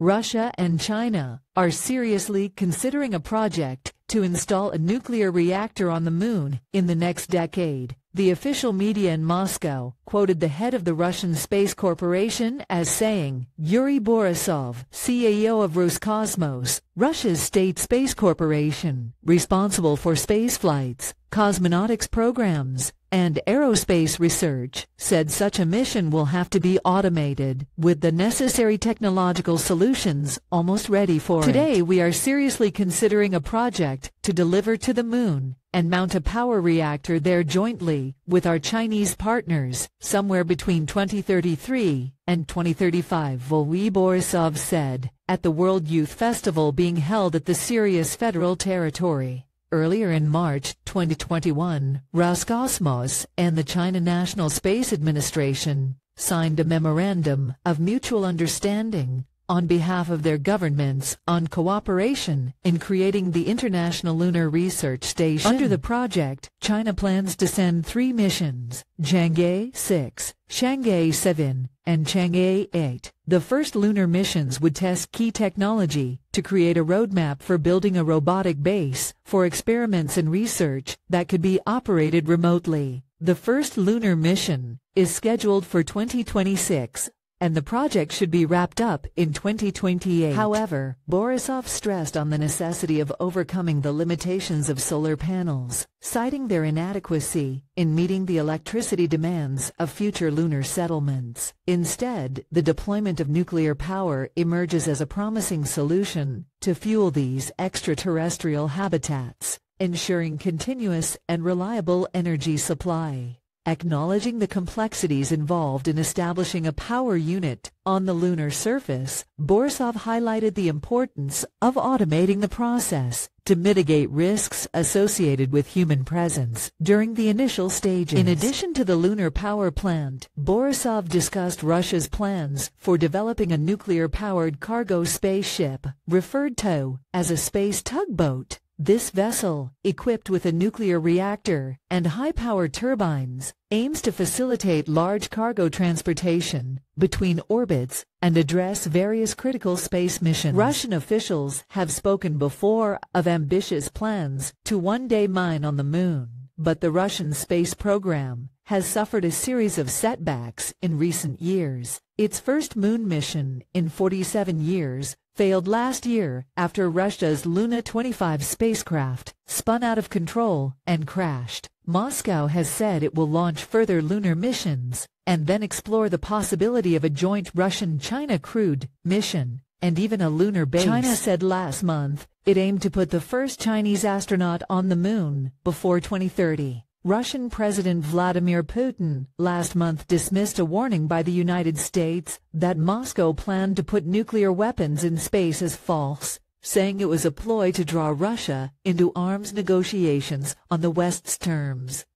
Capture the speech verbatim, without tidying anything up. Russia and China are seriously considering a project to install a nuclear reactor on the Moon in the next decade. The official media in Moscow quoted the head of the Russian Space Corporation as saying, Yuri Borisov, C E O of Roscosmos, Russia's state space corporation, responsible for space flights, cosmonautics programs, and aerospace research, said such a mission will have to be automated, with the necessary technological solutions almost ready for it. Today we are seriously considering a project to deliver to the Moon and mount a power reactor there jointly with our Chinese partners, somewhere between twenty thirty-three and twenty thirty-five, Yuri Borisov said, at the World Youth Festival being held at the Sirius Federal Territory. Earlier in March twenty twenty-one, Roscosmos and the China National Space Administration signed a memorandum of mutual understanding on behalf of their governments on cooperation in creating the International Lunar Research Station. Under the project, China plans to send three missions, Chang'e six, Chang'e seven, and Chang'e eight. The first lunar missions would test key technology to create a roadmap for building a robotic base for experiments and research that could be operated remotely. The first lunar mission is scheduled for twenty twenty-six, and the project should be wrapped up in twenty twenty-eight. However, Borisov stressed on the necessity of overcoming the limitations of solar panels, citing their inadequacy in meeting the electricity demands of future lunar settlements. Instead, the deployment of nuclear power emerges as a promising solution to fuel these extraterrestrial habitats, ensuring continuous and reliable energy supply. Acknowledging the complexities involved in establishing a power unit on the lunar surface, Borisov highlighted the importance of automating the process to mitigate risks associated with human presence during the initial stages. In addition to the lunar power plant, Borisov discussed Russia's plans for developing a nuclear-powered cargo spaceship, referred to as a space tugboat. This vessel, equipped with a nuclear reactor and high-power turbines, aims to facilitate large cargo transportation between orbits and address various critical space missions. Russian officials have spoken before of ambitious plans to one day mine on the Moon, but the Russian space program has suffered a series of setbacks in recent years. Its first Moon mission in forty-seven years failed last year after Russia's Luna twenty-five spacecraft spun out of control and crashed. Moscow has said it will launch further lunar missions and then explore the possibility of a joint Russian-China crewed mission and even a lunar base. China said last month it aimed to put the first Chinese astronaut on the Moon before twenty thirty. Russian President Vladimir Putin last month dismissed a warning by the United States that Moscow planned to put nuclear weapons in space as false, saying it was a ploy to draw Russia into arms negotiations on the West's terms.